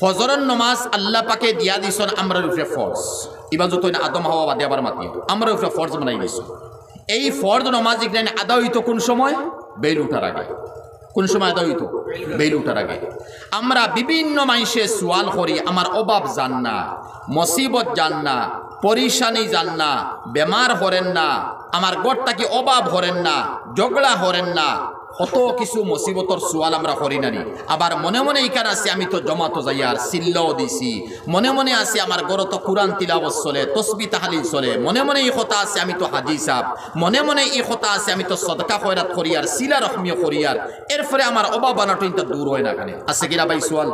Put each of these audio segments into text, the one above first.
ফজরের নামাজ আল্লাহ পাকে দিয়া দিছেন আমরার উপরে ফরজ। ইবাদত হইনা আদম হাওয়া বাদে আবার মাতি আমরার উপরে ফরজ বানাই দিছেন। এই ফরজ নামাজ এখানে আদা হইতো কোন সময়? বেল উঠার আগে। কোন সময় আদা হইতো? বেল উঠার আগে। আমরা বিভিন্ন মানুষে সওয়াল করি, আমার অভাব জান না, মুসিবত জান না, পরিশানি জান না, বেমার হরেন না, আমার গড়টাকে অভাব হরেন না, ঝগড়া হরেন না, কত কিছু মুসিবতর সওয়াল আমরা করি নানি। আবার মনে মনে ইকার আছে আমি তো জমা তো যাই আর সিল্লাও দিছি, মনে মনে আছে আমার ঘর তো কুরআন তিলাওয়াত চলে, তসবিহ তাহলিল চলে, মনে মনে এই কথা আছে আমি তো হাজি সাহেব, মনে মনে এই কথা আছে আমি তো সদকা খয়রাত করি আর সিলা রহমিও করি আর এরপরে আমার অভাব বানাটা কিন্তু দূর হয় না। কেন আছে কিনা ভাই সওয়াল?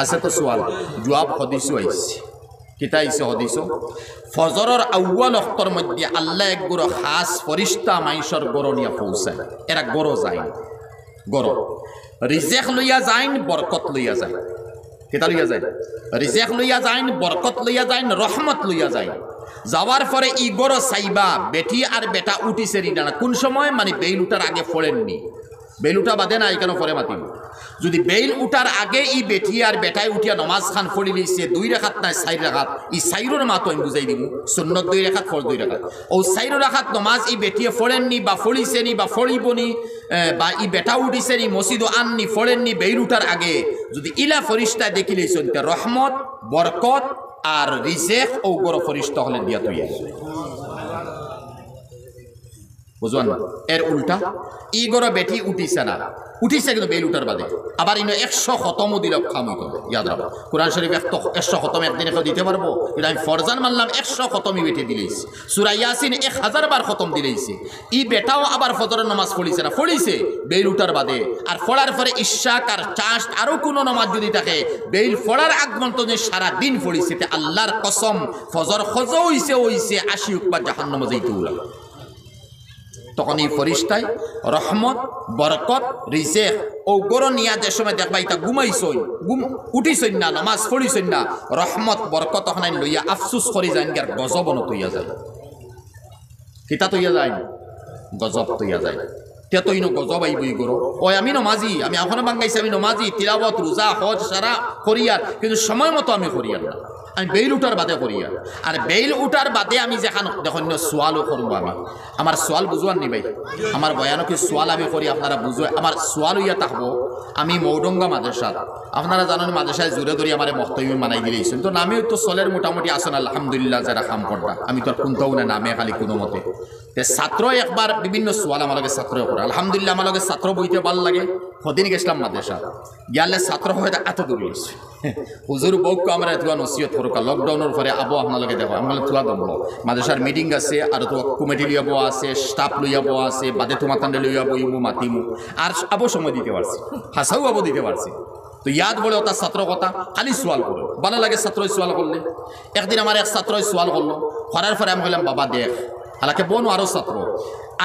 আছে তো সওয়াল। জবাব হদিস আইছে। কিতা আইছে হদিস? ফজরের আউয়াল ওয়াক্তের মধ্যে আল্লাহ এক গরো খাস ফরিস্তা মাইশর গরো নিয়ে পৌঁছায়। এরা গরো যায়, গরো রিজেক লইয়া যায়, বরকত লইয়া যায়। কিতা লইয়া যায়? রিজেক লইয়া যায়, বরকত লইয়া যায়, রহমত লইয়া যায়। যাওয়ার পরে ই গরো সাইবা বেটি আর বেটা উঠিছে রিডানা কোন সময়? মানে বেইল উঠার আগে ফোড়েননি। বেইল উঠা বাদে না এখানে ফরে মাতিম। যদি বেইল উঠার আগে ই বেটি আর বেটায় উঠিয়া নমাজ খান ফড়ি লইছে, দুই রেখাত নাই চাইর রেখাত, ই সাইরোর মাতো আমি বুঝাই দিব সুন্নত দুই রেখাত ফর দুই রেখাত। ও সাইরো রেখাত নমাজ ই বেটিয়ে ফড়েননি বা ফড়িছেনি বা ফড়িবনি বা ই বেটা উঠিছে নি, মসজিদও আননি, ফড়েননি বেইল উঠার আগে, যদি ইলা ফরিস্তা দেখি লইছেন তে রহমত বরকত আর রিজেক ও গর ফরিস্তা হলেন দিয়া তুইয়া। বুঝবেন না এর উল্টা? ই গরো বেটি উঠিছে না, উঠিছে কিন্তু বেল উঠার বাদে। আবার ইনো 100 খতমও দিল খামই করবে। ইয়াদ রাখো কোরআন শরীফ 100 খতম একদিনে কেউ দিতে পারবো? এটা আমি ফরজান মানলাম 100 খতমই বেটি দিলেইছি। সূরা ইয়াসিন 1000 বার খতম দিলেইছি। ই বেটাও আবার ফজরের নামাজ পড়িছে না, পড়িছে বেল উঠার বাদে। আর ফড়ার পরে ইশাক আর চাষ্ট আরও কোনো নামাজ যদি থাকে বেল ফড়ার আগমন তো যে সারাদিন পড়িছে, তে আল্লাহর কসম ফজর খজ হইছে হইছে 80 উকবা জাহান্নামে যাইতে উলা। তখন এই ফরিস্তায় রহমত বরকত রিজেক ও গরো নিয়া যে সময় দেখবা ইটা ঘুমাইছই, উঠিছই না, নামাজ পড়িছই না, রহমত বরকত তখন আইন লইয়া আফসুস করি যাইন আর গজব নতইয়া যায়। কিতা তৈয়া যায়? গজব তৈয়া যায়। তেতইনো গজব আইব ই গরো। ওই আমি নমাজি, আমি এখনো বাঙ্গাইছি, আমি নমাজি, তিলাওয়াত রোজা হজ সারা করিয়ার, কিন্তু সময় মতো আমি করিয়ার না, আমি বেইল উঠার বাদে করিয়ার। আর বেইল উঠার বাদে আমি যেখান দেখুন সোয়ালও করবো। আমি আমার সোয়াল বুঝোয়ার নি ভাই, আমার বয়ানকি সোয়াল আমি করি আপনারা বুঝো। আমার সোয়াল ইয়া থাকবো আমি মৌডঙ্গা মাদ্রাসার, আপনারা জানেন মাদ্রাসায় জোরে ধরে আমার মক্তবি বানাই দিয়েছেন, তো নামেও তো চলের মোটামুটি আসেন আলহামদুলিল্লাহ, যারা কাম করবা আমি তো আর কোনটাও না নামে খালি কোনো মতে। ছাত্র একবার বিভিন্ন সোয়াল আমার লগে ছাত্র করে, আলহামদুলিল্লাহ আমার লগে ছাত্র বইতে ভাল লাগে। সদিন গেছিলাম মাদ্রাসা, গিয়ালে ছাত্র হয়ে এত দূর গেছে, হুজুর বউকে আমরা এতগুলো নসিহত করুক লকডাউনের পরে আবো আপনাদের দেখো আমার থা দমল মাদ্রাসার মিটিং আছে আর তো কমিটি লইয়া বো আছে, স্টাফ লইয়া বো আছে, বাদে তোমার তান্ডে লইয়া বইমু মাতিমু আর আবো সময় দিতে পারছি, হাসাও আবো দিতে পারছি। তো ইয়াদ বলে ওটা ছাত্র কথা খালি সোয়াল করো, ভালো লাগে ছাত্রই সোয়াল করলে। একদিন আমার এক ছাত্রই সোয়াল করলো, করার পরে আমি বললাম বাবা দেখ হালাকে বোন আরও ছাত্র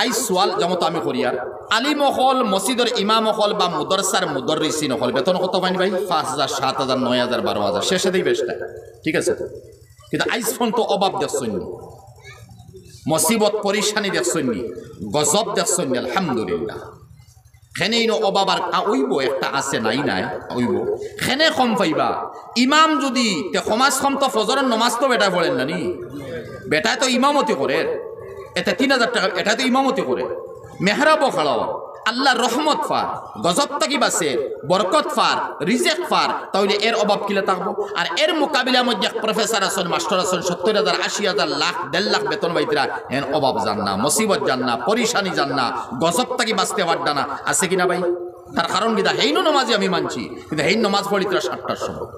আই সোয়াল যেমতো আমি করি আর আলিম হল মসজিদের ইমাম হল বা মুদরসার মুদররিসিন হল বেতন কত পাইনি ভাই? 5000 7000 9,000 12,000 শেষেতেই বেশটা ঠিক আছে। তো কিন্তু আইসফোন তো অভাব দেখছেন, মুসিবত পরিশানি দেখছেন, গজব দেখছেন। আলহামদুলিল্লাহ খেনেই ন অভাব আর ওইব একটা আছে নাই নাই ওইব খেনে কম পাইবা। ইমাম যদি সমাজ কম তো ফজরের নমাজ তো বেটায় পড়েন না নি, বেটায় তো ইমামতি করে, এটা 3000 টাকা এটা তো ইমামতি করে, মেহরাব খাড়াও, আল্লাহ রহমত ফার, গজব তাকি বাসে, বরকত ফার, রিজেক ফার, তাহলে এর অভাব কিলা থাকবো। আর এর মোকাবিলার মধ্যে প্রফেসর আসন, মাস্টার আসন, 70,000 80,000 লাখ 1,000,000 বেতন বাইতরা এর অভাব জান না, মুসিবত জান না, পরিশানি জান না, গজব তাকি বাঁচতে পারডা না। আছে কিনা ভাই? তার কারণ কিনা হেইনো নমাজি আমি মানছি, কিন্তু হেইন নমাজ পড়িতরা 7টার সময়,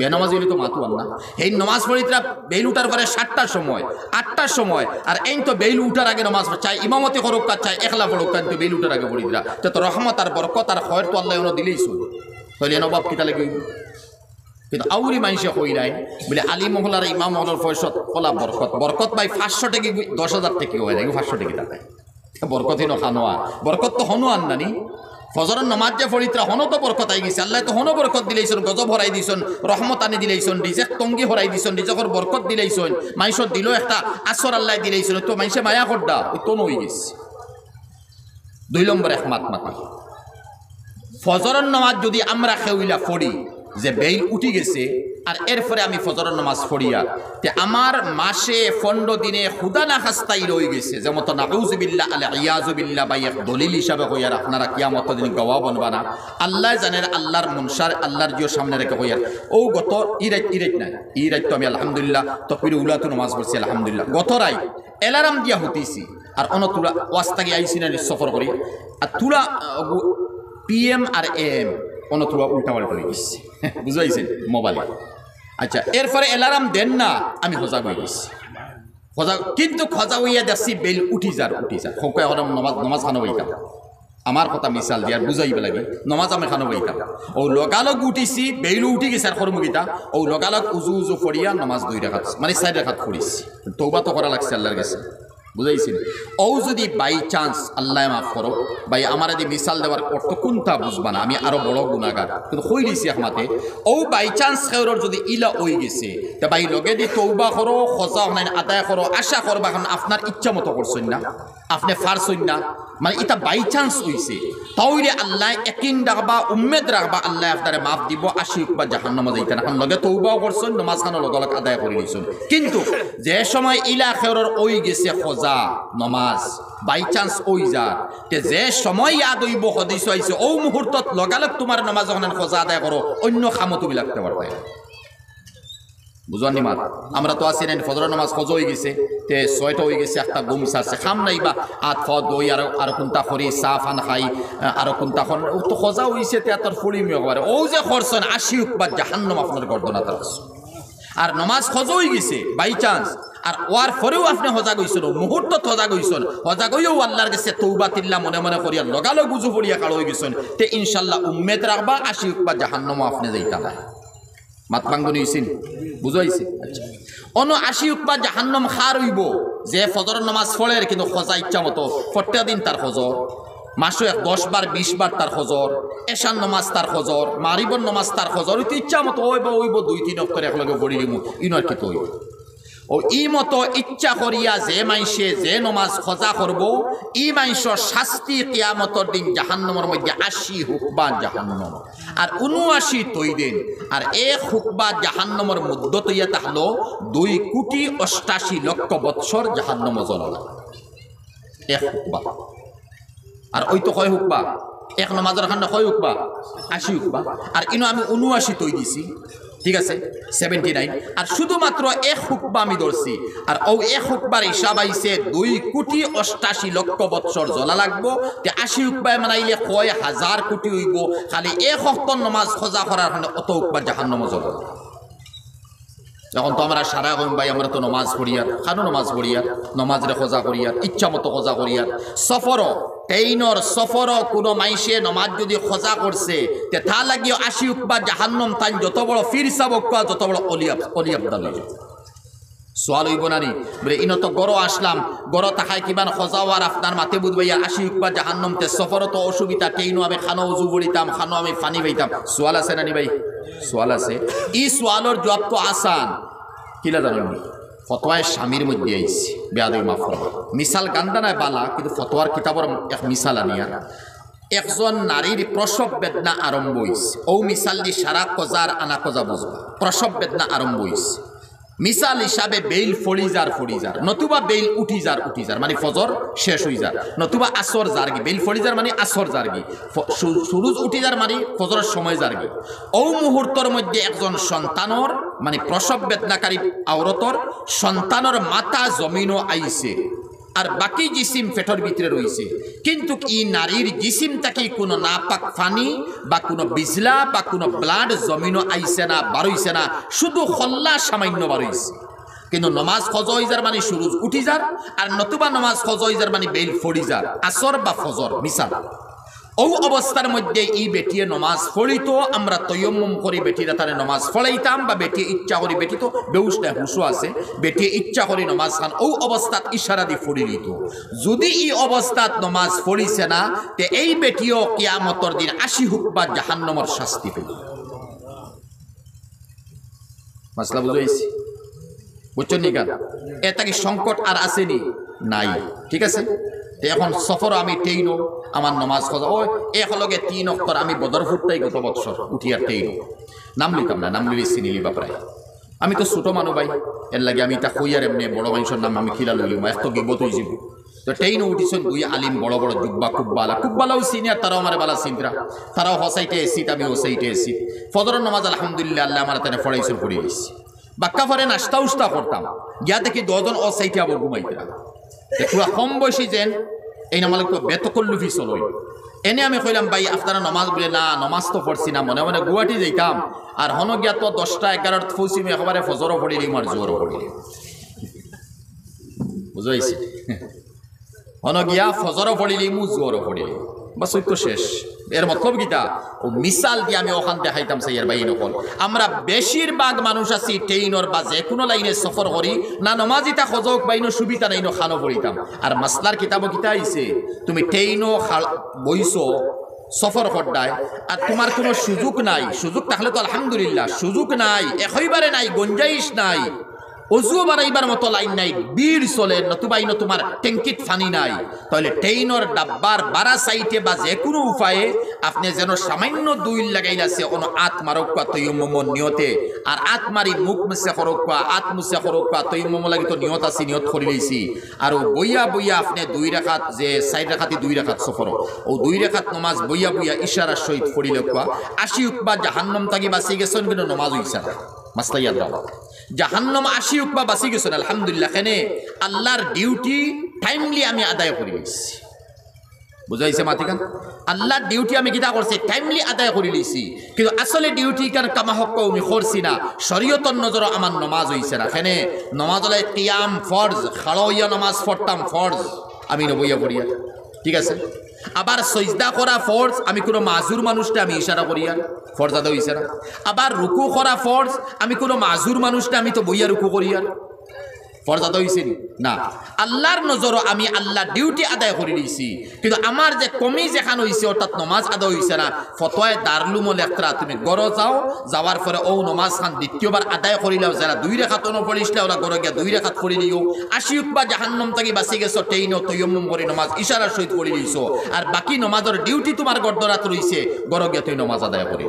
বেনমাজি হলে তো মাতু আল্লাহ। এই নমাজ পড়িতরা বেইল উঠার পরে 7টার সময় 8টার সময়, আর এই তো বেইল উঠার আগে নমাজ চাই, ইমামতি করুক চাই, একলা পড়ুক কিন্তু বেইল উঠার আগে পড়িতরা তো রহমত আর বরকত আর খয়ের তো আল্লাহ ওনো দিলেই শুন। তাহলে এন অভাব কিতা লাগে? কিন্তু আউরি মানুষে হই নাই বলে আলী মহলার ইমাম মহলার ফয়সত কলা বরকত, বরকত ভাই 500 টাকা 10,000 টাকা হয় না, 500 টাকা থাকে বরকত হিনো খানোয়া, বরকত তো হনো আন নানি। ফজরের নামাজ যে ফরিত্রা হনো তো বরকত আই গেছে, আল্লাহ তো হনো বরকত দিলেইছেন, গজব হরাই দিছেন, রহমত আনি দিলেইছেন, রিজেক তঙ্গি হরাই দিছেন, রিজেকর বরকত দিলেইছেন, মানুষের দিল একটা আসর আল্লাহ দিলেইছেন, তো মানুষে মায়া করডা ওই তো নই গেছে। 2 নম্বর এক মাত মাতি ফজরের নামাজ যদি আমরা খেউলা পড়ি যে বেই উঠি গেছে আর এরপরে আমি ফজরের নামাজ পড়িয়া তে আমার মাসে ১৫ দিনে খুদা না খাস্তাই রয়ে গেছে যেমন নাউজুবিল্লাহ আল ইয়াজুবিল্লাহ বাই এক দলিল হিসাবে কইয়ার আপনারা কিয়ামত দিন গওয়া বনবা না আল্লাহ জানেন আল্লাহর মুনসার আল্লাহর জিও সামনে রেখে কইয়ার ও গত ইরাত নাই ইরাত তো আমি আলহামদুলিল্লাহ তকবীর উলাত নামাজ পড়ছি আলহামদুলিল্লাহ গত রাই এলারাম দিয়া হতিছি আর অন তুলা ওয়াস্তাকে আইছি না সফর করি আর তুলা পিএম আর এম অনতুলা উল্টাওয়াল করে গেছি বুঝাইছেন মোবাইলে আচ্ছা এরপরে অ্যালার্ম দেন না আমি খোঁজা হয়ে গেছি খোঁজা কিন্তু খোঁজা হইয়া দেখছি বেল উঠি যার খোঁকা হলাম নমাজ খানো বইতাম আমার কথা মিশাল দিয়ে আর বুঝাইবে লাগে নমাজ আমি খানো বইতাম ও লগালগ উঠিছি বেলু উঠি গেছে আর খরমুগিতা ও লগালগ উজু ফরিয়া নমাজ 2 রাকাত মানে 4 রাকাত পড়িছি তওবা তো করা লাগছে আল্লাহর কাছে বুঝাইছেন ও যদি বাই চান্স আল্লাহ মাফ করো ভাই আমার যদি মিশাল দেওয়ার অর্থ কোনটা বুঝবা না আমি আরো বড় গুণাগার কিন্তু হই দিছি আমাকে ও বাই চান্স খেরোর যদি ইলা হয়ে গেছে তা ভাই লগে দি তৌবা করো খোঁজা হনাইন আদায় করো আশা করবা এখন আপনার ইচ্ছা মতো করছেন না আপনি ফারছেন না মানে এটা বাই চান্স হয়েছে তাহলে আল্লাহ একিন রাখবা উম্মেদ রাখবা আল্লাহ আপনারে মাফ দিব আশিক বা জাহান্নামে যাইতেন এখন লগে তৌবাও করছেন নমাজ খানো লগালগ আদায় করে দিয়েছেন কিন্তু যে সময় ইলা খেরোর ওই গেছে খোঁজা নমাজ বাই চান্স ওই যার যে সময় ইয়াদ হইব সদস্য আইছে ও মুহূর্তত লগালগ তোমার নমাজ হনান খোঁজা আদায় করো অন্য খামো তুমি লাগতে পারবে বুঝানি মাত আমরা তো আসি না ফজর নামাজ ফজ হয়ে গেছে তে 6টা হয়ে গেছে একটা ঘুম সারছে খাম নাই বা আত ফদ দই আর কোনটা করি চা ফান খাই আর কোনটা হন ও তো খোঁজা হয়েছে তে তোর ফড়িমি একবারে ও যে খরচন আশি বা জাহান্নাম আপনার গর্দনা তার আর নমাজ খোঁজ হয়ে গেছে বাই চান্স আর ওয়ার পরেও আপনি সজাগ হয়েছিল মুহূর্তত সজাগ হইও আল্লাহর কাছে তৌবা তিল্লা মনে করিয়া লগালগ গুজু পড়িয়া কাল হয়ে গেছেন তে ইনশাল্লাহ উম্মেদ রাখবা আশি বা জাহান্নাম আপনি যাইতা না মাতবাঙ্গনি হয়েছেন বুঝাইছে আচ্ছা অন আশি উৎপাদ জাহান্নম খার হইব যে ফজর নমাজ ফলের কিন্তু খোঁজা ইচ্ছা মতো প্রত্যেক দিন তার খোঁজর মাসে 10 বার 20 বার তার খোঁজর এশান নমাজ তার খোঁজর মারিবর নমাজ তার খোঁজর ওই তো ইচ্ছা মতো ওইব 2-3 করে একলগে গড়ি দিব ইনার কিন্তু হইব ও ই মতো ইচ্ছা করিয়া যে মাইসে যে নমাজ খোঁজা করব ই মাইসর শাস্তি কিয়ামতের দিন জাহান্নামের মধ্যে 80 হুকবা জাহান্নাম আর 79 তৈদিন আর এক হুকবা জাহান্নামের মুদ্দত ইয়া তাহলো 2,88,00,000 বৎসর জাহান্নাম জ্বলনা এক হুকবা আর ওই তো কয় হুকবা এক নমাজের খান্ডা কয় হুকবা 80 হুকবা আর ইনো আমি 79 তৈ দিছি ঠিক আছে 79 আর শুধুমাত্র এক হুকবা আমি ধরছি আর ও এক হুকবার হিসাব আইছে 2,88,00,000 বৎসর জ্বলা লাগবো তে 80 হুকবায় মানাইলে 1,000 কোটি হইব খালি এক হক্তর নমাজ খোঁজা করার কারণে অত হুকবা জাহান্নামে জ্বলা যখন তো আমরা সারা গম ভাই আমরা তো নমাজ পড়িয়ার খানো নমাজ পড়িয়ার নমাজরে খোঁজা করিয়ার ইচ্ছা মতো খোঁজা করিয়ার সফরও ট্রেইনর সফরও কোনো মাইসে নমাজ যদি খোঁজা করছে তে তা লাগিয়ে 80 হুকবা জাহান্নম তাই যত বড় ফির সাবক যত বড় অলিয়াবদাল সোয়াল হইব নানি বলে ইন তো গড় আসলাম গড় তাহায় কিমান খোঁজাও আর আপনার মাতে বুঝবে ইয়ার 80 হুকবা জাহান্নম তে সফরও তো অসুবিধা ট্রেইনও আমি খানো উজু বলিতাম খানো আমি পানি বইতাম সোয়াল আছে নানি ভাই সোয়াল আছে এই সোয়ালর জবাব তো আসান কিলা জানেন ফতোয়ায় স্বামীর মধ্যে আইছে বেয়াদ মাফ করবা মিশাল গান্দানায় বালা কিন্তু ফতোয়ার কিতাবর এক মিশাল আনিয়া একজন নারীর প্রসব বেদনা আরম্ভ হয়েছে ও মিশাল দি সারা কজার আনা কজা বুঝবা প্রসব বেদনা আরম্ভ হয়েছে মিশাল হিসাবে বেইল ফড়ি যার নতুবা বেইল উঠি যার মানে ফজর শেষ হয়ে যার নতুবা আসর জারগি বেইল ফড়ি যার মানে আসর জারগি সূরজ উঠি যার মানে ফজরের সময় জারগি ও মুহূর্তর মধ্যে একজন সন্তানর মানে প্রসব বেদনাকারী আওরতর সন্তানর মাথা জমিনও আইছে আর বাকি জিসিম পেটের ভিতরে রয়েছে কিন্তু এই নারীর জিসিম থেকে কোনো নাপাক ফানি বা কোনো বিজলা বা কোনো ব্লাড জমিনও আইছে না বাড়ইছে না শুধু খল্লা সামান্য বাড়ইছে কিন্তু নমাজ খজ হয়ে যার মানে সূরজ উঠি যার আর নতুবা নমাজ খজ হয়ে যার মানে বেল ফড়ি যার আসর বা ফজর মিশাল ও অবস্থার মধ্যে ই বেটিয়ে নমাজ ফড়িত আমরা তৈয়ম্মম করি বেটিরা তারে নমাজ ফড়াইতাম বা বেটিয়ে ইচ্ছা করি বেটি তো বেউসটা হুসু আছে বেটিয়ে ইচ্ছা করি নমাজ খান ও অবস্থাত ইশারা দিয়ে ফড়ি নিত যদি ই অবস্থাত নমাজ ফড়িছে না তে এই বেটিও কিয়ামতের দিন 80 হুকবা জাহান্নামের শাস্তি পেল মাসলা বুঝাইছি বুঝছেন নি কেন এটা কি সংকট আর আসেনি নাই ঠিক আছে এখন সফর আমি টেইনো আমার নমাজ খোঁজা ও একলগে 3 অক্টর আমি বদরপুরটাই গত বছর উঠিয়া টেইনো নাম লিতাম না, নাম লিলি চিনি লিবা প্রায়। আমি তো ছোটো মানুষ ভাই, এর লাগে আমি তা কইয়ার এমনি বড় মানুষের নাম আমি খিলা লইলিম, এক তো গিবত হইজিব। তো টেইনো উঠিস দুই আলিম বড় বড় জুব্বা কুব্বালা কুব্বালাও সিনিয়র, তারাও আমার বালা সিনরা, তারাও হসাইটে এসিত, আমি হসাইটে এসিত। ফজর নমাজ আলহামদুলিল্লাহ আল্লাহ আমার তানে ফড়াইছিল পড়ে গেছি। বাক্কা ফরে নাস্তা উস্তা করতাম, গিয়া দেখি 10 জন অসাইটে আবার ঘুমাইতাম। পুরা কম বয়সী যেন এই নামালক বেতকল্লুফি চলই। এনে আমি কইলাম ভাই আপনারা নমাজ বলে না, নমাজ তো পড়ছি না, মনে মনে গুয়াহাটি যাইতাম আর হন গিয়া তো 10টা 11 ফসিমি একেবারে ফজরও পড়ি দিম আর জোরও পড়ি দিম, বুঝাইছি। হন গিয়া ফজরও পড়ি দিমু জোরও পড়ি দিম, বাস ওই তো শেষ। এর মতলব গীতা ও মিসাল দিয়ে আমি ওখান দেখাইতাম সাইয়ার ভাই নকল। আমরা বেশিরভাগ মানুষ আছি ট্রেইনের বা যে কোনো লাইনে সফর করি না, নমাজিতা খোঁজক বাইনো সুবিধা নাইনো খানো পড়িতাম। আর মাসলার কিতাবও গীতা আইছে তুমি ট্রেইনও বইছো সফর হড্ডায় আর তোমার কোনো সুযোগ নাই, সুযোগ থাকলে তো আলহামদুলিল্লাহ, সুযোগ নাই, একইবারে নাই, গঞ্জাইশ নাই, অজুও বানাইবার মতো লাইন নাই, বীর চলে নতুবাই ন তোমার ট্যাঙ্কিত ফানি নাই। তাহলে ট্রেইনের ডাব্বার বারা সাইটে বা যে কোনো উপায়ে আপনি যেন সামান্য দুইল লাগাইলাছে কোনো আত্মারকা তৈমম নিয়তে, আর আত্মারি মুখ মুছে খরকা আত মুছে খরকা তৈমম লাগি তো নিয়ত আছে, নিয়ত করে লইছি। আর বইয়া বইয়া আপনি 2 রাকাত যে 4 রাকাতে 2 রাকাত সফর ও 2 রাকাত নমাজ বইয়া বইয়া ইশারার সহিত ফড়ি লকা 80 উকবা জাহান্নম তাগি বাঁচি গেছেন, কিন্তু নমাজ ইশারা মাস্তাইয়া দাও জাহান্নম 80 উকবা বাঁচি গেছেন আলহামদুলিল্লাহ। এখানে আল্লাহর ডিউটি টাইমলি আমি আদায় করে গেছি, বুঝাইছে মাতিকান। আল্লাহর ডিউটি আমি কিতা করছি টাইমলি আদায় করে লিছি, কিন্তু আসলে ডিউটি কার কামাহক আমি করছি না, শরীয়তর নজর আমার নমাজ হইছে না। এখানে নমাজ হলে কিয়াম ফরজ, খাড়ইয়া নমাজ পড়তাম ফরজ আমি নবইয়া পড়িয়া, ঠিক আছে। আবার সজদা করা ফরজ, আমি কোনো মাজুর মানুষটা আমি ইশারা করিয়া ফরজ আদৌ ইশারা। আবার রুকু করা ফরজ, আমি কোনো মাজুর মানুষটা আমি তো বইয়া রুকু করিয়া ফরজ আদৌ হয়েছে না। আল্লাহর নজরও আমি আল্লাহর ডিউটি আদায় করে দিয়েছি, কিন্তু আমার যে কমি যেখান হয়েছে অর্থাৎ নমাজ আদৌ হয়েছে না। ফতোয় দারুলুম লেখরা তুমি গড় যাও, যাওয়ার পরে ও নমাজ খান দ্বিতীয়বার আদায় করিলেও যারা 2 রাকাত পড়িসলে ওরা গড় গিয়া 2 রাকাত পড়ি দিও। 80 উকবা জাহান্নম থেকে বাঁচি গেছ, ট্রেইনও তৈমম করে নমাজ ইশারার সহিত পড়ি দিয়েছ, আর বাকি নমাজের ডিউটি তোমার গড়দরাত রয়েছে, গড় গিয়া তুই নমাজ আদায় করি।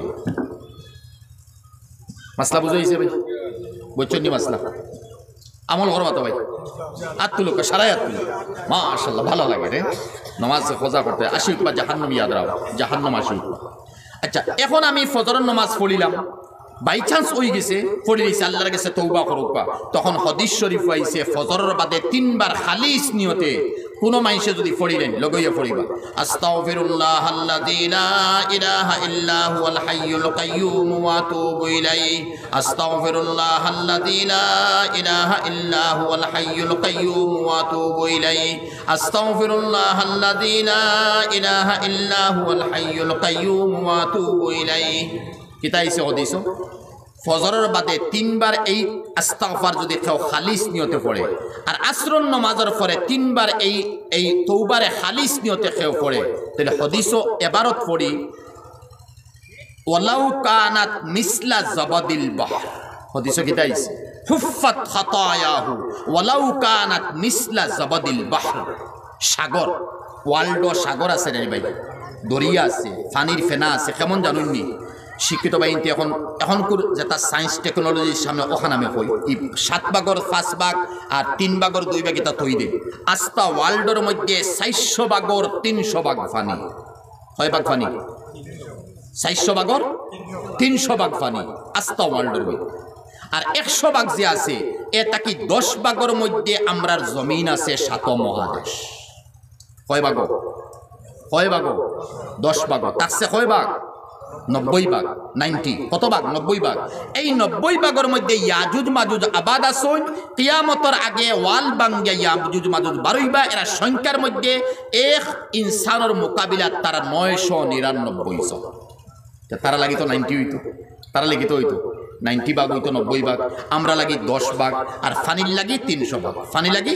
মাসলা বুঝাইছে ভাই, বুঝছনি মাসলা? আমল করবা তো ভাই, আর তুলো সারাই আর তুলো, মাশাআল্লাহ ভালো লাগে রে। নমাজ খোঁজা করতে 80 উকবা জাহান্নম ইয়াদ রাও, জাহান্নম 80 উকবা। আচ্ছা এখন আমি ফজরের নমাজ পড়িলাম, বাই চান্স হয়ে গেছে পড়ে দিয়েছে, আল্লাহর কাছে তওবা করবা। তখন হাদিস শরীফ আইছে ফজরের বাদে 3 বার খালিস নিয়তে কোনো মানুষে যদি পড়িলেন লগইয়া পড়িবা আস্তাগফিরুল্লাহ আল্লাযী লা ইলাহা ইল্লা হুয়াল হাইয়ুল কাইয়্যুম ওয়া আতুবু ইলাইহি, আস্তাগফিরুল্লাহ আল্লাযী লা ইলাহা ইল্লা হুয়াল হাইয়ুল কাইয়্যুম ওয়া আতুবু ইলাইহি, আস্তাগফিরুল্লাহ আল্লাযী লা ইলাহা ইল্লা হুয়াল হাইয়ুল কাইয়্যুম ওয়া আতুবু ইলাইহি। কিতাইছে হাদিস ফজরের বাদে 3 বার এই আস্তাগফার যদি কেউ খালিস নিয়তে পড়ে, আর আসরের নামাজের পরে 3 বার এই তওবারে খালিস নিয়তে কেউ পড়ে, তাহলে হাদিসও এবারত পড়ি ওয়ালাউ কানাত মিসলা জাবাদিল বাহর। হাদিসও কিতাইছে হুফাত খাতায়াহু ওয়ালাউ কানাত মিসলা জাবাদিল বাহর। সাগর ওয়ার্ল্ড সাগর আছে রে ভাই, দরিয়া আছে, পানির ফেনা আছে, কেমন জানুননি শিক্ষিত বাহিনীতে। এখন যেটা সায়েন্স টেকনোলজির সামনে ওখানে আমি হই 7 ভাগর 5 ভাগ আর 3 ভাগর 2 ভাগ এটা তৈ দে। আস্তা ওয়ার্ল্ডের মধ্যে 400 ভাগর 300 ভাগ ফানি, কয় ভাগ ফানি? 400 ভাগর 300 ভাগ ফানি আস্তা ওয়ার্ল্ডের মধ্যে। আর 100 ভাগ যে আছে এটা কি 10 ভাগর মধ্যে আমরার জমিন আছে 7 মহাদেশ। কয় ভাগ? 10 ভাগ। তারছে কয় ভাগ? 90 ভাগ, 90। কত ভাগ? 90 ভাগ। এই 90 ভাগের মধ্যে ইয়াজুজ মাজুজ আবাদ আসন, কিয়ামতের আগে ওয়াল বাঙ্গিয়া ইয়াজুজ মাজুজ বারইবা, এরা সংখ্যার মধ্যে এক ইনসানের মোকাবিলা তারা 999 জন। তারা লাগিত 90 হইতো, তারা লিখিত হইতো 90 ভাগ হইতো 90 ভাগ, আমরা লাগি 10 ভাগ, আর ফানির লাগি 300 ভাগ, ফানি লাগি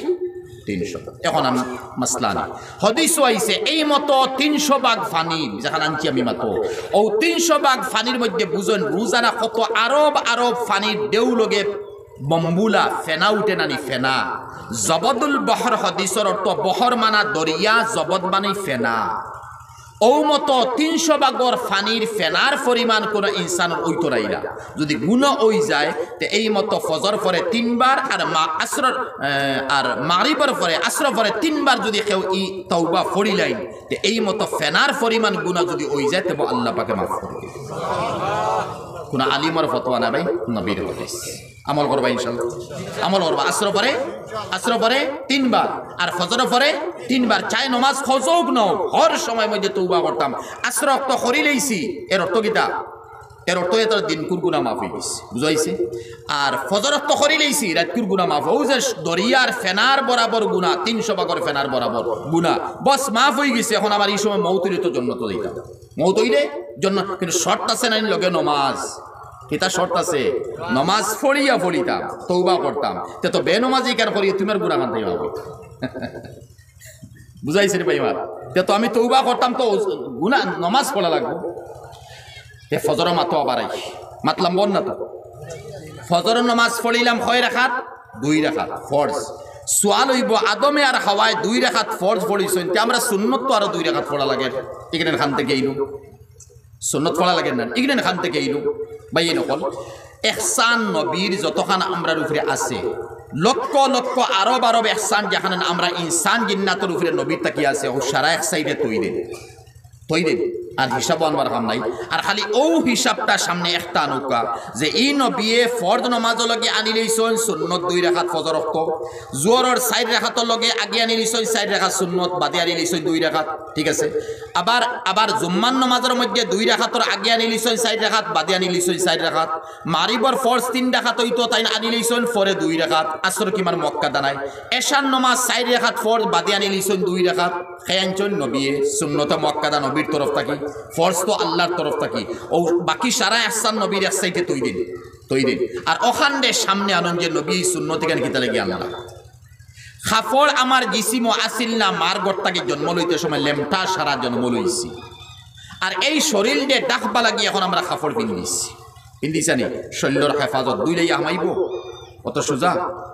300। এখন আমি মাসলা না, হাদিসও আইছে এই মতো 300 ভাগ ফানি যেখানে আনছি আমি মাতো, ও 300 ভাগ ফানির মধ্যে বুঝেন রোজানা কত আরব আরব ফানির দেউ লগে বমবুলা ফেনা উঠে নানি ফেনা জবদুল বহর হদিসর অর্থ বহর মানা দরিয়া জবদ মানি ফেনা ঔমত ৩০০ ভাগর ফানির ফেনার পরিমাণ কোনো ইনসানের ঐতরাইরা যদি গুণ ওই যায় তে এই মতো ফজর পরে ৩ বার আর মাগরিবের পরে আসর পরে ৩ বার যদি কেউ ই তওবা ফড়িলাই তে এই মতো ফেনার পরিমাণ গুণা যদি ওই যায় তবে আল্লাহ পাকে মাফ করবে। কোনো আলিমর ফতোয়া না ভাই, নবীর হাদিস। আমল করবা ইনশাআল্লাহ, আমল করবা। আসর পরে 3 বার আর ফজর পরে 3 বার। চাই নামাজ খোঁজও নাও হর সময় মধ্যে তওবা করতাম। আসর তো করি লইছি, এর অর্থ কিটা? এর অর্থ এত দিনকুর গুণা মাফ হয়ে গেছে, বুঝাইছে। আর ফজর তো করি লইছি, রাতকুর গুণা মাফ। ও যে দরিয়ার ফেনার বরাবর গুণা, ৩০০ ভাগর ফেনার বরাবর গুণা বস মাফ হয়ে গেছে। এখন আবার এই সময় মওত হইলে তো জান্নাত যাইতাম। মওত হইলে জান্নাত, কিন্তু শর্ত আছে না লগে নামাজ। এটা শর্ত আছে, নমাজ ফড়িয়া ফড়িতাম, তওবা করতাম। তে তো বেনমাজি কেন করি? তোমার গুণা খান থেকে বুঝাইছে রে ভাই। তে তো আমি তওবা করতাম, তো গুণা নমাজ পড়া লাগবো। এ ফজর মাতো আবার মাতলাম বন না। তো ফজর নমাজ পড়িলাম কয় রাখাত? 2 রাখাত ফরজ। সোয়াল হইব আদমে আর হাওয়ায় 2 রাখাত ফরজ পড়িছেন, তে আমরা সুন্নত তো আরো 2 রাখাত পড়া লাগে। এখানে খান থেকে এইরু সুন্নত পড়া লাগে না, এখানে খান থেকে এইরু ভাই। এই নকল এহসান নবীর যতখান আমরার উপরে আছে, লক্ষ লক্ষ আরব আরব এহসান যেখানে আমরা ইনসান জিন্নাতের উপরে নবীর তাকিয়ে আছে, ও সারা এক সাইডে তৈরি আর হিসাব আনবার কাম নাই। আর খালি ও হিসাবটা সামনে একটা নৌকা যে ই নবিয়ে ফরজ নমাজের লগে আনি লইছেন সুন্নত 2 রাখাত ফজর রক্ত, জোহরের 4 রাখাতর লগে আগে আনি লইছেন 4 রাখাত সুন্নত, বাদে আনি লইছেন 2 রাখাত, ঠিক আছে। আবার জুম্মান নমাজের মধ্যে 2 রাখাতর আগে আনি লইছেন 4 রাখাত, বাদে আনি লইছেন 4 রাখাত। মাগরিবের ফরজ 3 রাখাত হইতো, তাই আনি লইছেন পরে 2 রাখাত। আসর কিমান মক্কা দানায়। এশার নমাজ 4 রাখাত ফরজ, বাদে আনি লইছেন 2 রাখাত। খেয়াঞ্চন নবিয়ে সুন্নত মক্কা দান নবীর তরফ থাকি, ফরজ তো আল্লাহর তরফ থাকি, ও বাকি সারা এহসান নবীর এক সাইডে তৈরি। আর ওখানে সামনে আনন্দের নবী সুন্নতে কেন কিতা লেগে আনলা খাফড় আমার জিসিম আসিল না। মার গড়টাকে জন্ম লইতে সময় লেমটা সারা জন্ম লইছি, আর এই শরীর দিয়ে ডাকবা লাগিয়ে এখন আমরা খাফড় পিন্দিছি নি। শৈল্যর হেফাজত দুই লাইয়া আমাইব, অত সোজা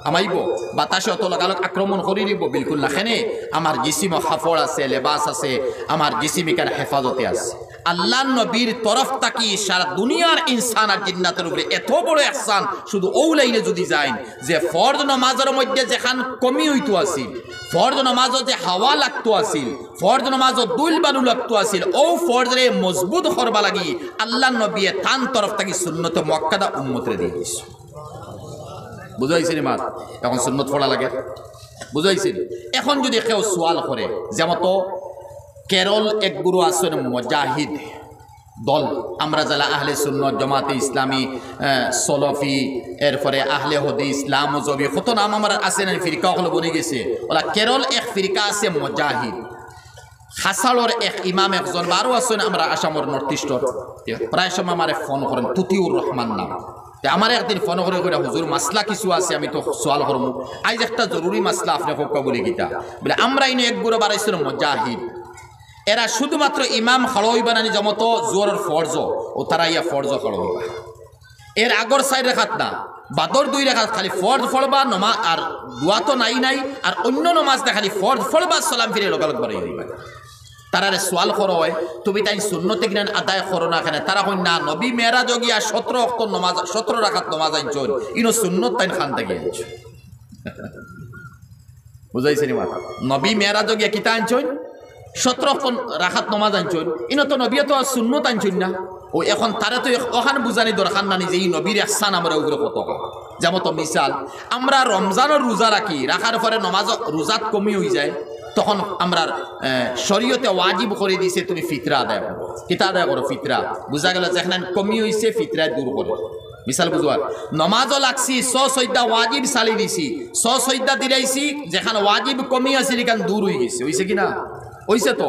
আমাইব, বাতাসে অত লগালক আক্রমণ করে দিব বিলকুল না। খেনে আমার জিসিমে খাফড় আছে, লেবাস আছে, আমার জিসিমিকার হেফাজতে আছে। আল্লাহ নবীর তরফ তাকি সারা দুনিয়ার ইনসান আর জিন্নাতের উপরে এত বড় ইহসান শুধু ও লাইনে যদি যাই যে ফরজ নমাজের মধ্যে যেখান কমি হইতো আসিল, ফরজ নমাজও যে হাওয়া লাগতো আসিল, ফরজ নমাজও দুল বালু লাগতো আসিল, ও ফরজরে মজবুত করবা লাগি আল্লাহ নবীয়ে তান তরফ তাকি সুন্নতে মক্কাদা উম্মতরে দিয়ে দিস, বুঝাইছেন। মাত এখন সুন্নত পড়া লাগে, বুঝাইছেন। এখন যদি কেউ সোয়াল করে, যেমন তো কেরল এক গুরু আসেন মুজাহিদ দল, আমরা যারা আহলে সুন্নত জামাতে ইসলামী সলফি, এরপরে আহলে হদিস লামজবি, কত নাম আমরা আছেন ফিরকা হল বনে গেছে। ওরা কেরল এক ফিরকা আছে মুজাহিদ, হাসালর এক ইমাম একজন বারো আসেন আমরা আসামর নর্থ ইস্টর, প্রায় সময় আমার ফোন করেন তুতিউর রহমান নাম। আমার একদিন ফোন করে কইরা, হুজুর মাসলা কিছু আছে আমি তো সোয়াল করবো, আজ একটা জরুরি মাসলা আপনি ফোকা বলে গীতা বলে। আমরা ইনো এক গুরু বাড়াইছিল মুজাহিদ, এরা শুধুমাত্র ইমাম হল হইবা নানি জমত জোরের ফরজ, ও তারা ইয়া ফরজ হল হইবা, এর আগর 4 রাখাত না, বাদর 2 রাখাত, খালি ফরজ ফলবা নমা আর দোয়া তো নাই, আর অন্য নমাজ না, খালি ফরজ ফলবা সালাম ফিরে লগালগ বাড়াই দিবা। তারারে সোয়াল করো হয় তুমি তাই সুন্নতে কিনা আদায় করো না কেন? তারা হই না নবী মেরাজ গিয়া 17 রাখাত নমাজ আইনছ, ইনো সুন্নত তাই খান থেকে আনছ, বুঝাইছে নি। নবী মেরাজ গিয়া কিতা আনছ? 17 রাখাত নমাজ আনছ, ইনো তো নবী তো সুন্নত আনছ না। ও এখন তারা তো ওখান বুঝানি দরকার নানি যে এই নবীর ইহসান আমরা ওগুলো কত। যেমন তো মিশাল আমরা রমজানের রোজা রাখি, রাখার পরে নমাজ রোজাত কমি হয়ে যায়, তখন আমরা শরীয়তে ওয়াজিব করে দিয়েছে তুমি ফিতরা আদায় করো। কিতা আদায় করো? ফিতরা। বোঝা গেল যেখানে কমি হয়েছে ফিতরায় দূর করো। বিশাল বুঝবার নমাজও লাগছি 6 সৈদা ওয়াজিব চালিয়ে দিছি, 6 সৈদা দিলাইছি, যেখানে ওয়াজিব কমি আছে সেখান দূর হয়ে গেছে। হয়েছে কিনা? হয়েছে। তো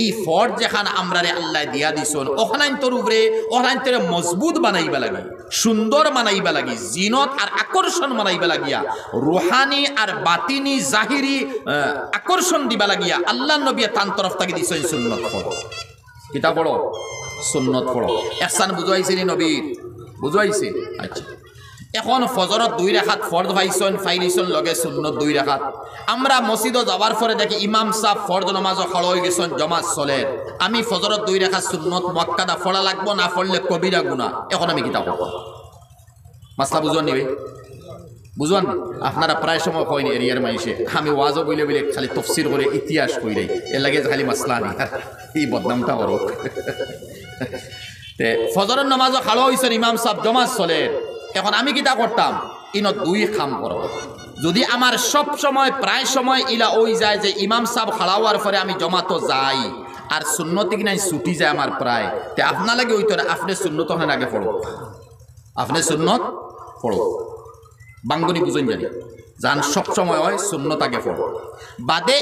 এই ফর্জ যেখান আমরা রে আল্লাহ দিয়া দিছন, অহনান্তর উপরে অহনান্তরে মজবুত বানাইবা লাগি, সুন্দর বানাইবা লাগি, জিনত আর আকর্ষণ বানাইবা লাগিয়া, রুহানি আর বাতিনি জাহিরি আকর্ষণ দিবা লাগিয়া আল্লাহ নবী তান তরফ তাকে দিছন সুন্নত ফরজ। কিতা পড়ো? সুন্নত ফরজ। ইহসান বুঝাইছে নি নবীর, বুঝাইছে। আচ্ছা, এখন ফজরত দুই রাকাত ফরজ ভাইসন ফাইনিসন লগে সুন্নত দুই রাকাত। আমরা মসজিদে যাওয়ার পরে দেখি ইমাম সাহেব ফরজ নামাজও খড় হয়ে গেছেন, জমাত চলে। আমি ফজরত দুই রাকাত সুন্নত মুআক্কাদা পড়া লাগবো, না পড়লে কবিরা গুনাহ। এখন আমি কিতা করব? মাসলা বুঝুন নিবে, বুঝুন আপনারা প্রায় সময় কইনি এরিয়ার মাইসে আমি ওয়াজও বইলে বইলে খালি তাফসীর করে ইতিহাস কই রাই, এর লাগে খালি মাসলা নেই, এই বদনামটা করো। তে ফজরের নামাজও খড় হইছে, ইমাম সাহেব জমাত চলে। এখন আমি কিতা করতাম? ইনো দুই খাম করব। যদি আমার সব সময় প্রায় সময় ইলা ওই যায় যে ইমাম সাহেব খাড়া হওয়ার পরে আমি জমাতো যাই আর সুন্নতি নাই ছুটি যায় আমার প্রায়, তে আপনার লাগে ওই তো আপনি সুন্নত হন আগে পড়ো, আপনি সুন্নত পড়ো। বাঙ্গনি বুঝুন জানি যান সব সময় হয় সুন্নত আগে পড়ো। বাদে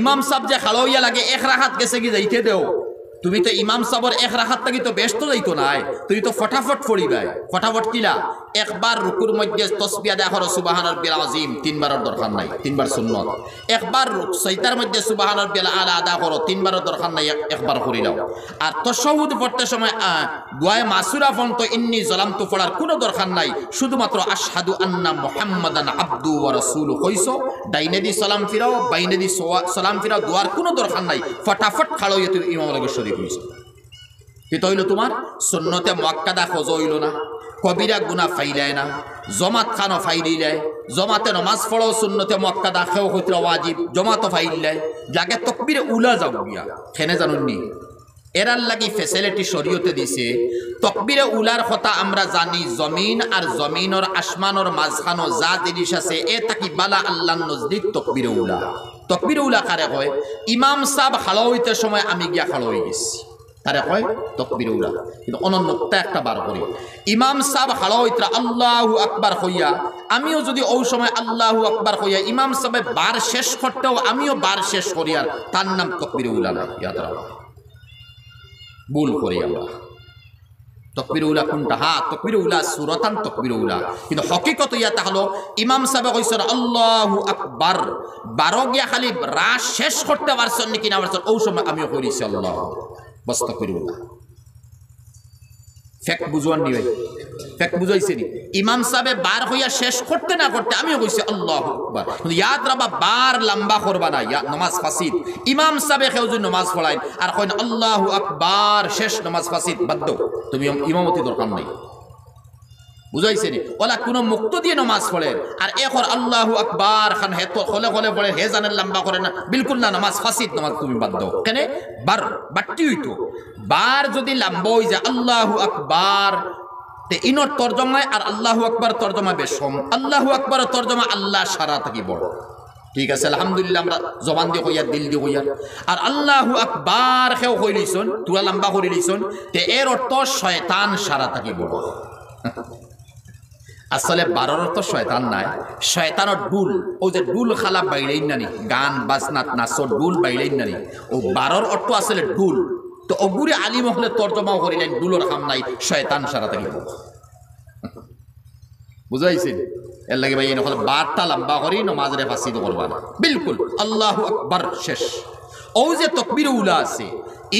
ইমাম সাহেব যে খাড়া হইয়া লাগে এক রাখাত গেছে কি যাইতে দেও, তুমি তো ইমাম সাহেবের এক রাখাত থাকি তো ব্যস্ত যাইতো নাই, তুই তো ফটাফট পড়িবাই। ফটাফট কিলা একবার রুকুর মধ্যে তসবিহ আদায় করো সুবহান রাব্বিল আযীম, তিনবারের দরকার নাই, তিনবার সুন্নত। একবার সাজদার মধ্যে সুবহান রাব্বিল আ'লা আদায় করো, তিনবারের দরকার নাই, একবার করে নাও। আর তাশাহুদ পড়তে সময় দোয়া মাসুরা ফন্ত ইন্নী যালামতু পড়ার কোনো দরকার নাই, শুধুমাত্র আশহাদু আন্না মুহাম্মাদান আবদু ওয়া রাসূলুহু কইছো, ডাইনে দি সালাম ফিরাও বাইনে দি সালাম ফিরাও, দোয়ার কোনো দরকার নাই। ফটাফট খাড়ো হইয়া তুমি ইমামের আগে শরীক হইছো, এটা হইল তোমার সুন্নতে মুআক্কাদা ফরজ হইল না, কবিরা গুনাহ ফাইলায় না, জমাত খানো ফাইলিলায়। জমাতে নমাজ পড়ো সুন্নতে মুআক্কাদা খেও হইতে ওয়াজিব, জমাত ফাইলিলায় যাকে তাকবীরে উলা যাও গিয়া খেনে জানুননি। এরার লাগি ফ্যাসিলিটি শরীয়তে দিছে। তাকবীরে উলার কথা আমরা জানি, জমিন আর জমিনর আসমানর মাঝখানো যা জিনিস আছে এ তাকি বালা আল্লাহর নজদিক তাকবীরে উলা। তাকবীরে উলা কারে হয়? ইমাম সাহেব খাড়া হইতে সময় আমি গিয়া খাড়া হয়ে গেছি, তারে কয় তাকবীরে উলা। কিন্তু অনন্য একটা বার করি ইমাম সাহেব খাড়া হইতে আল্লাহু আকবার কইয়া, আমিও যদি ওই সময় আল্লাহু আকবার কইয়া ইমাম সাহেব বার শেষ করতেও আমিও বার শেষ করি, আর তার নাম তাকবীরে উলা না। ইয়াদ রাখো, ভুল করি আমরা। তাকবীর উলা কোনটা? হ্যাঁ, তাকবীর উলা সুরাতান তাকবীর উলা, কিন্তু হকিকত ইয়াতে হলো ইমাম সাহেব কইছেন আল্লাহু আকবার, বারো গিয়া খালি রা শেষ করতে পারছেন নাকি না পারছেন ওই সময় আমিও করিছি আল্লাহ বস তাকবীর উলা। ফেক বুঝুয়ান নি ভাই, ফেক বুঝাইছে নি। ইমাম সাহেব বার হইয়া শেষ করতে না করতে আমিও কইছি আল্লাহু আকবার। ইয়াদ রাখবা, বার লম্বা করবা না, ইয়া নামাজ ফাসিদ। ইমাম সাহেব কেউ যদি নামাজ পড়ায় আর কয় আল্লাহু আকবার শেষ, নামাজ ফাসিদ, বাদ দাও, তুমি ইমামতি দরকার নাই। বুঝাইছে নি? ওলা কোনো মুক্ত দিয়ে নামাজ পড়ে আর এখন আল্লাহু আকবার খান হে তো হলে হলে পড়ে হে জানের লম্বা করে না, বিলকুল না, নামাজ ফাসিদ, নামাজ তুমি বাদ দাও। কেন? বার বাট্টি হইতো, বার যদি লম্বা হয়ে যায় আল্লাহু আকবার তে ইনোর তর্জমায় আর আল্লাহু আকবার তর্জমা বেশম, আল্লাহু আকবার তর্জমা আল্লাহ সারা থাকি বড়। ঠিক আছে, আলহামদুলিল্লাহ আমরা জবান দিয়ে কইয়া দিল দিয়ে কইয়া, আর আল্লাহু আকবার খেও কই লইছন, তুয়া লম্বা করে লইছন, তে এর অর্থ শয়তান সারা থাকি বড়। আসলে বারোর তো শয়তান নাই, শয়তানোর ডুল, ও যে ডুল খালা বাইরেই নানি, গান বাজনাত নাচর ডুল বাইরেই নানি, ও বারোর অর্থ আসলে ডুল। তো অগুরে আলী মহলে তর্জমাও করিলেন ডুলোর হাম নাই, শয়তান সারা থাকলে বুঝাইছেন। এর লাগে ভাই এনে বারটা লম্বা করি নমাজরে ফাঁসিদ করবা না, বিলকুল আল্লাহু আকবার শেষ। ও যে তাকবীরে উলা আছে,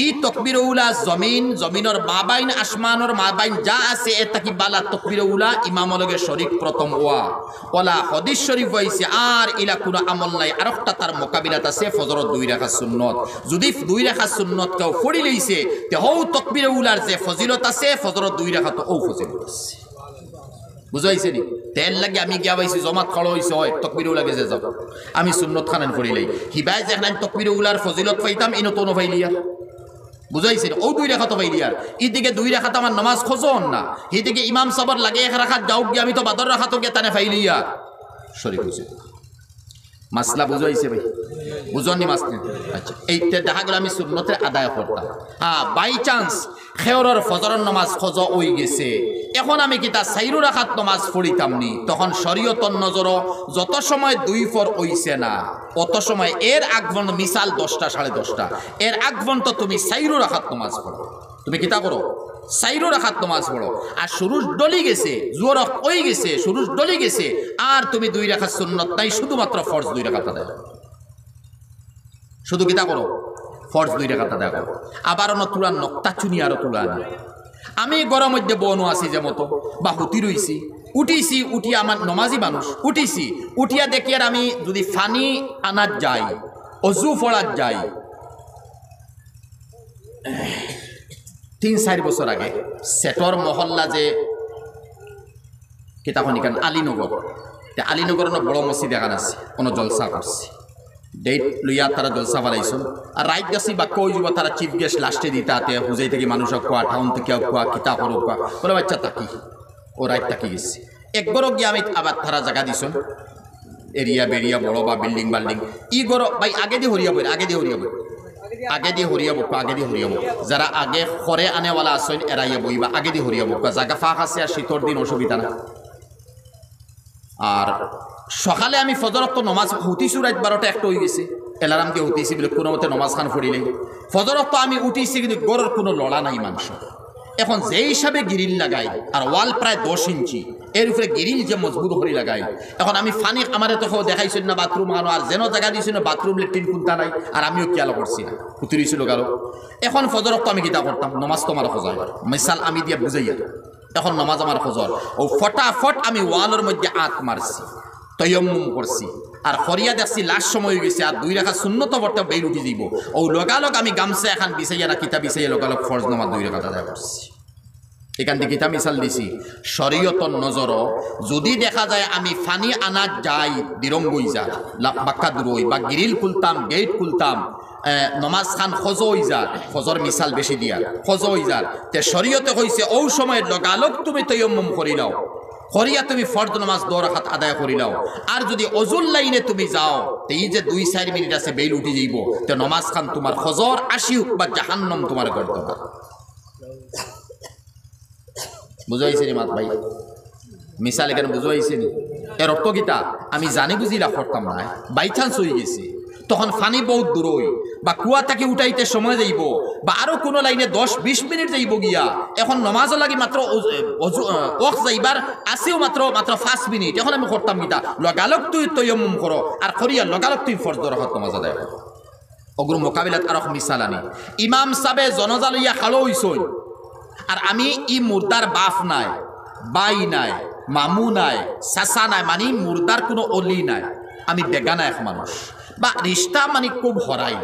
এই তাকবীরে উলা জমিন জমিনের মাবাইন আসমানের মাবাইন যা আছে এ তাকি বালা তাকবীরে উলা, ইমামের লগে শরীক প্রথম ওয়া। ওলা হাদিস শরীফ হইছে আর ইলা কোনো আমল নাই। আর একটা তার মোকাবিলাত আছে ফজরের দুই রাকাত সুন্নত। যদি দুই রাকাত সুন্নত কেউ পড়ি লইছে তে হও তাকবীরে উলার যে ফজিলত আছে ফজরের দুই রাকাত ও ফজিলত আছে। বুঝাইছে নি? তেল লাগে আমি গিয়া পাইছি জমাত খড় হয়েছে, হয় তাকবীরে উলা গেছে যাব, আমি সুন্নত খানান পড়িলাই হিবাই যে খান তাকবীরে উলার ফজিলত পাইতাম, ইনো তো নভাইলিয়া। বুঝাইছে? ও দুই রাখাত ভাইলিয়ার, এদিকে দুই রাখাত আমার নামাজ খোঁজন না, এদিকে ইমাম সাহেব লাগে এক রাখাত যাও গিয়ে আমি তো বাদর রাখাত গিয়ে তানে ফাইলিয়া শরীক হয়েছে। মাসলা বুঝাইছে ভাই? বুঝননি মাসলা? আচ্ছা, এইটা দেখা গেল আমি সুন্নতে আদায় করতাম। হ্যাঁ, বাই চান্স খেয়রের ফজরের নামাজ খোঁজ ওই গেছে, এখন আমি কি তা সাইরু রাখাত নামাজ পড়িতাম নি, তখন শরীয়তর নজর যত সময় দুই ফর ওইছে না অত সময় এর আগমন মিসাল 10টা সাড়ে 10টা এর আগমন তো তুমি সাইরু রাখাত নামাজ পড়ো। তুমি কিতা করো? সাইরো রাখাত নামাজ পড়ো। আর সূর্য ডলি গেছে, জোয়ার ওই গেছে, সূর্য ডলি গেছে, আর তুমি দুই রাখাত সুন্নত নাই, শুধুমাত্র ফরজ দুই রাখাত আদায় করো। শুধু কিতা করো? ফরজ দুই রাখাত আদায় করো। আবার অন্য তুলার নক্তা চুনি আরো তুলা আনি, আমি গরমের মধ্যে বনও আছি যে মতো বা হুতি রইছি, উঠিছি, উঠিয়া আমার নমাজি মানুষ উঠিছি, উঠিয়া দেখি আর আমি যদি ফানি আনাত যাই, অজু ফড়াত যাই, 3-4 বছর আগে সেটর মহল্লা যে কেতাখনিকান আলীনগর, আলীনগর বড় মসজিদ এখন আছে, কোনো জলসা করছে, ডেট লইয়া তারা জলসা বানাইছো, আর রাইট গাছি বা কই যুবা তারা চিফ গেস্ট লাস্টে দিতে আতে হুজাই থেকে মানুষক কোয়া, টাউন থেকে কোয়া, কিতা করো কোয়া, বলে বাচ্চা তাকি ও রাইট তাকি গেছি। একবারও গিয়ে আমি আবার তারা জায়গা দিছ এরিয়া বেরিয়া বড় বা বিল্ডিং বাল্ডিং ই গর ভাই আগে দিয়ে হরিয়া বই, আগে দিয়ে হরিয়া বই, আগে দিয়ে হরিয়া বক, আগে দিয়ে হরিয়া বক, যারা আগে খরে আনেওয়ালা আসেন এরাইয়া বইবা, আগে দিয়ে হরিয়া বক, জায়গা ফাঁক আছে আর শীতর দিন অসুবিধা না। আর সকালে আমি ফজরত তো নমাজ হুতিছু, রাত 12টা একটা হয়ে গেছে, এলারাম দিয়ে হুতিছি বলে কোনো মতে নমাজ খান ফুড়িলে ফজরত তো আমি উঠিছি, কিন্তু গরুর কোনো লড়া নাই মানুষ। এখন যে হিসাবে গিরিল লাগাই আর ওয়াল প্রায় 10 ইঞ্চি, এর উপরে গিরিল যে মজবুত হয়ে লাগাই, এখন আমি ফানি আমার তো দেখাইছেন না বাথরুম আনো, আর যেন জায়গা দিয়েছি না বাথরুম লেট্রিন কোনটা নাই, আর আমিও খেয়াল করছি না, উতিরিছিল গেল। এখন ফজরত তো আমি কিতা করতাম, নমাজ তো আমার ফজর মিসাল আমি দিয়ে বুঝাইয়া, এখন নমাজ আমার ফজর ও ফটাফট আমি ওয়ালের মধ্যে আঁত মারছি, তৈয়ম্মুম করছি, আর খরিয়া দেখছি লাস্ট সময় হয়ে গেছে, আর 2 রাখা শূন্যত বর্তে বের উঠি দিব, ও লগালগ আমি গামছা এখন বিছাইয়া না কিতা বিছাইয়া লগালগ ফরজ নমাজ 2 রাখা আদায় করছি। এখান থেকে কিতা মিশাল দিছি, শরীয়তর নজর যদি দেখা যায় আমি ফানি আনাত যাই, দিরঙ্গই যা বাক্কা দূরই বা গিরিল খুলতাম, গেট খুলতাম, নমাজ খান খজ হয়ে যা, খজর মিশাল বেশি দিয়া খজ হয়ে যা, তে শরীয়তে কইছে ও সময় লগালগ তুমি তৈয়ম্মুম করি নাও, করিয়া তুমি ফরজ নামাজ 2 রাকাত আদায় করিলাও। আর যদি অজুল লাইনে তুমি যাও, তো এই যে 2-4 মিনিট আছে বেল উঠে যাইব, তো নমাজ খান তোমার খজর আশিউক বা জাহান্নম তোমার করতে পারে। বুঝাইছে নি মাত ভাই মিশাল এখানে বুঝাইছে নি? এর অর্থ গীতা আমি জানি বুঝিলা করতাম না, বাই চান্স হয়ে গেছি, তখন ফানি বহুত দূরই বা কুয়া তাকে উঠাইতে সময় যাইব বা আরও কোনো লাইনে 10-20 মিনিট যাইব গিয়া, এখন নমাজও লাগে মাত্র ওয়াক্ত যাইবার আসেও মাত্র 5 মিনিট, এখন আমি করতাম গীতা লগালক তুই তৈয়ম্মুম করো, আর করিয়া লগালক তুই ফরজ রাখাত নমাজ আদায় কর। অগ্রু মোকাবিলাত আরক মিশাল আনি, ইমাম সাবে জনজা লইয়া খালো হইছই, আর আমি ই মুর্দার বাপ নাই, বাই নাই, মামু নাই, চাচা নাই, মানে মুর্দার কোনো অলি নাই, আমি বেগানা এক মানুষ বা রিস্তা মানে খুব হরাই,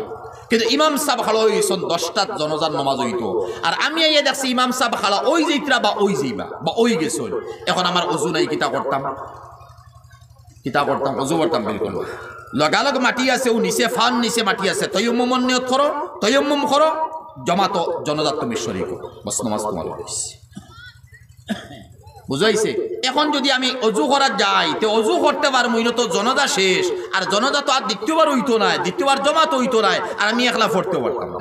কিন্তু ইমাম সাহেব খালা ওইসন 10টাত জনজার নমাজ হইতো, আর আমি আইয়া দেখছি ইমাম সাহেব খালা ওই যেইতরা বা ওই যেইবা বা ওই গেছই, এখন আমার অজু নাই, কিতা করতাম অজু করতাম বিলকুল লগালগ মাটি আছে ও নিচে ফান নিচে মাটি আছে, তৈয়ম্মুম নিয়ত করো, তৈয়ম্মুম করো, জমাত জনজাত তুমি শরীক করো, বস নমাজ তোমার বুঝাইছে। এখন যদি আমি অজু করা যাই তো অজু করতে পারবো না, তো জনজা শেষ, আর জনজা তো আর দ্বিতীয়বার হইতো না, দ্বিতীয়বার জমা তো হইতো না, আর আমি একলা পড়তে পারতাম না।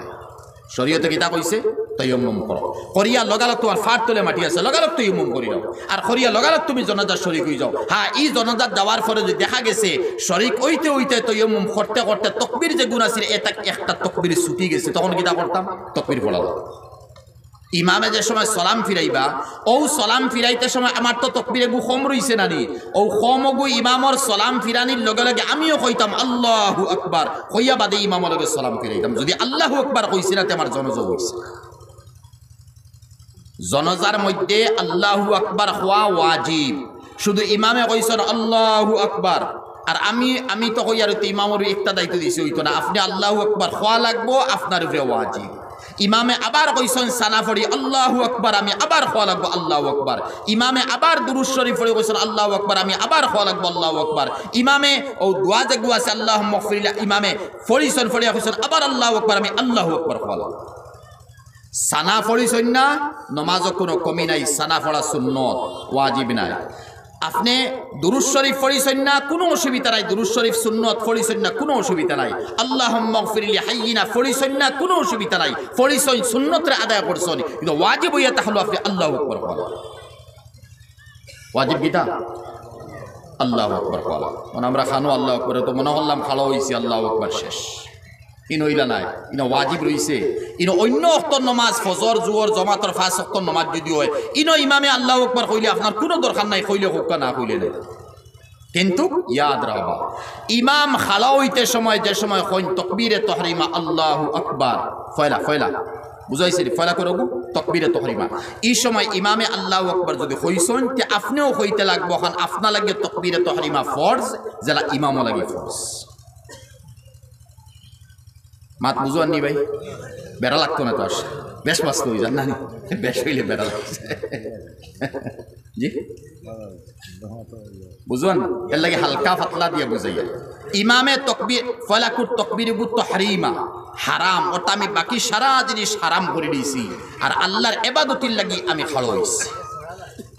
শরীয়তে কিতা কইছে তৈয়ম্মুম কর, করিয়া লগালক তোমার ফাট তোলে মাটি আছে লগালক তৈয়ম্মুম করি যাও, আর করিয়া লগালক তুমি জনজার শরীক হয়ে যাও। হ্যাঁ, এই জনজার যাওয়ার পরে যদি দেখা গেছে শরীক হইতে হইতে তৈয়ম্মুম করতে করতে তকবির যে গুণ আছে একটা তকবির ছুটি গেছে, তখন কিতা করতাম তকবির পড়ালাম। ইমামে যে সময় সালাম ফিরাইবা ও সালাম ফিরাইতে সময় আমার তো তকবির গু খম রইছে নানি, ও খম গু ইমামর সালাম ফিরানির লগে লগে আমিও কইতাম আল্লাহু আকবার, কইয়া বাদে ইমামর লগে সালাম ফিরাইতাম, যদি আল্লাহু আকবার কইছি না তে আমার জনজা হইছে। জনজার মধ্যে আল্লাহু আকবার হওয়া ওয়াজিব, শুধু ইমামে কইছেন আল্লাহু আকবার, আর আমি তো কই আর ইমামর একটা দায়িত্ব দিছি হইতো না, আপনি আল্লাহু আকবার হওয়া লাগবো, আপনার উপরে ওয়াজিব। ইমামে আবার কইছেন সানা পড়ি আল্লাহু আকবার, আমি আবার খোয়া লাগবো আল্লাহু আকবার। ইমামে আবার দুরুদ শরীফ পড়ে কইছেন আল্লাহু আকবার, আমি আবার খোয়া লাগবো আল্লাহু আকবার। ইমামে ও দোয়া যে গুয়া আছে আল্লাহুম্মা গফিরলি, ইমামে ফড়িছেন ফড়িয়া কইছেন আবার আল্লাহু আকবার, আমি আল্লাহু আকবার খোয়া লাগবো। সানা ফড়িছেন না, নমাজও কোনো কমি নাই, সানা ফড়া সুন্নত ওয়াজিব নাই। আপনি দুরুদ শরীফ পড়িছেন না, কোনো অসুবিধা নাই, দুরুদ শরীফ সুন্নত পড়িছেন না, কোনো অসুবিধা নাই, আল্লাহুম্মা গফিরলি হাইয়িনা পড়িছেন না, কোনো অসুবিধা নাই, পড়িছেন সুন্নতরে আদায় করছেন, কিন্তু ওয়াজিব ইয়া তাহলো আপনি আল্লাহু আকবার বলা ওয়াজিব গীতা আল্লাহু আকবার বলা। মানে আমরা খানো আল্লাহু আকবার তো মনে করলাম খালো হইছি আল্লাহু আকবার শেষ, ইনইলা নাই, ইনো ওয়াজিব রইছে। ইনো অন্য অক্ত নমাজ ফজর জুহর জমাতর 5 ওয়াক্ত নমাজ যদি হয়, ইনো ইমামে আল্লাহু আকবার কইলে আপনার কোনো দরকার নাই, কইলে হোক না কইলে নাই, কিন্তু ইয়াদ রাখবা ইমাম খালা হইতে সময় যে সময় কইন তকবীরে তাহরিমা আল্লাহু আকবার ফয়লা বুঝাইছে ফয়লা করব। তকবীরে তাহরিমা এই সময় ইমামে আল্লাহু আকবার যদি হইছেন তে আপনিও হইতে লাগবো খান আপনা লাগে তকবীরে তাহরিমা ফরজ যারা ইমামও লাগে ফরজ মাত বুঝুন নি ভাই বেড়া লাগতো না তো আসে বেশ মস্ত হই জান না নি বেশ হইলে বেড়া লাগছে জি বুঝুন এর লাগে হালকা ফাতলা দিয়ে বুঝাইয়া ইমামে তকবীর ফালাকুত তকবীরে গুত তাহরিমা হারাম ওটা আমি বাকি সারা জিনিস হারাম করে দিয়েছি আর আল্লাহর ইবাদতের লাগি আমি খাড়াইছি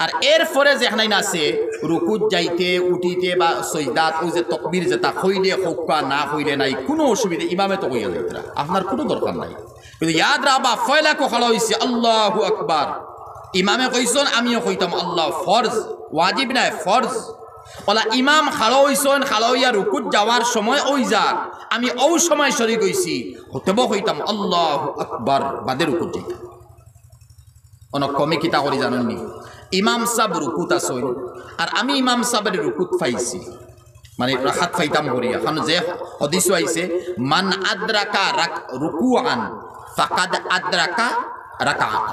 আর এরপরে যেখানে আছে রুকুত যাইতে উঠিতে বা সজদাত ও যে তাকবীর যেটা হইলে হক্কা না হইলে নাই কোনো অসুবিধা ইমামে তো কইয়া যাইতরা আপনার কোনো দরকার নাই কিন্তু ইয়াদ রাখবা ফয়লা কো খাড়াইছি আল্লাহু আকবার ইমামে কইছেন আমিও কইতাম আল্লাহ ফরজ ওয়াজিব না ফরজ ওলা ইমাম খাড়া হইছেন খাড়াইয়া রুকুত যাওয়ার সময় ওই যান আমি ও সময় শরীক হইছি হতেব হইতাম আল্লাহু আকবার বাদে রুকুত যাইতাম অন কমে কিতা করি জানেন নি ইমাম সাহেব রুকুত আছেন আর আমি ইমাম সাহেবের রুকুত পাইছি মানে রাকাত পাইতাম করিয়া কারণ যে হাদিস আইছে মান আদরাকা রুকুআন ফাকাদ আদরাকা রাকাআত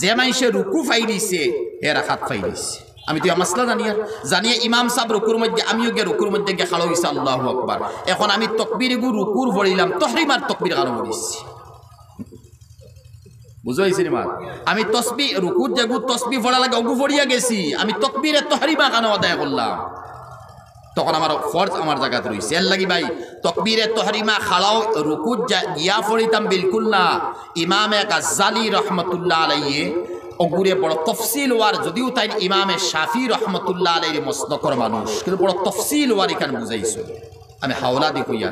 যে মাইশে রুকু পাই দিছে এ রাকাত পাই দিছে আমি তো মাসলা জানি আর জানিয়ে ইমাম সাহেব রুকুর মধ্যে আমিও গিয়ে রুকুর মধ্যে গিয়ে খালো হয়েছি আল্লাহু আকবার এখন আমি তকবির গু রুকুর ভরিলাম তহরিমার তকবির আরম্ভ করেছি বুঝাইছি নি মা আমি তসবি রুকুর যে গু তসবি ভরা লাগে অগু ভরিয়া গেছি আমি তকবিরে তহরিমা কেন আদায় করলাম তখন আমার ফরজ আমার জায়গাতে রয়েছে এর লাগি ভাই তকবিরে তহরিমা খালাও রুকুর গিয়া ফরিতাম বিলকুল না ইমামে গাজ্জালি রহমতুল্লাহ আলাইহি অগুরে বড় তফসিল ওয়ার যদিও তাই ইমামে শাফি রহমতুল্লাহ আলাইহি মুসনদর মানুষ কিন্তু বড় তফসিল ওয়ার এখানে বুঝাইছে আমি হাওলা দি কইয়া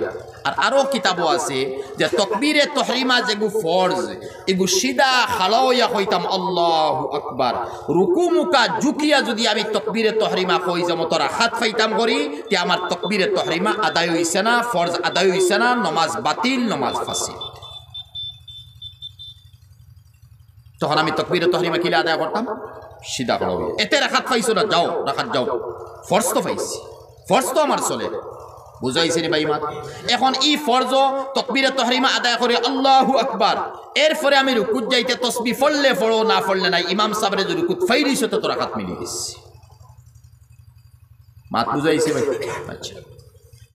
আর আরও কিতাবও আছে যে তকবীরে তাহরিমা যেগু ফরজ এগু সিধা খালাওয়া কইতাম আল্লাহু আকবার রুকু মুকা ঝুঁকিয়া যদি আমি তকবীরে তাহরিমা কই যেমন তোরা হাত ফাইতাম করি তে আমার তকবীরে তাহরিমা আদায় হইছে না ফরজ আদায় হইছে না নমাজ বাতিল নমাজ ফাসিল তখন আমি তকবীরে তাহরিমা কিলা আদায় করতাম সিধা পড়ব এতে রাকাত পাইছো না যাও রাকাত যাও ফরজ তো পাইছি ফরজ তো আমার চলে বুঝাইছে নি ভাই মাত এখন ই ফরজ তকবীরে তাহরিমা আদায় করে আল্লাহু আকবার এরপরে আমি রুকুত যাইতে তসবিহ পড়লে পড়ো না পড়লে নাই ইমাম সাহেবরে যদি রুকুত ফাইরিছো তো রাকাত মিলে গেছে মাত বুঝাইছে ভাই আচ্ছা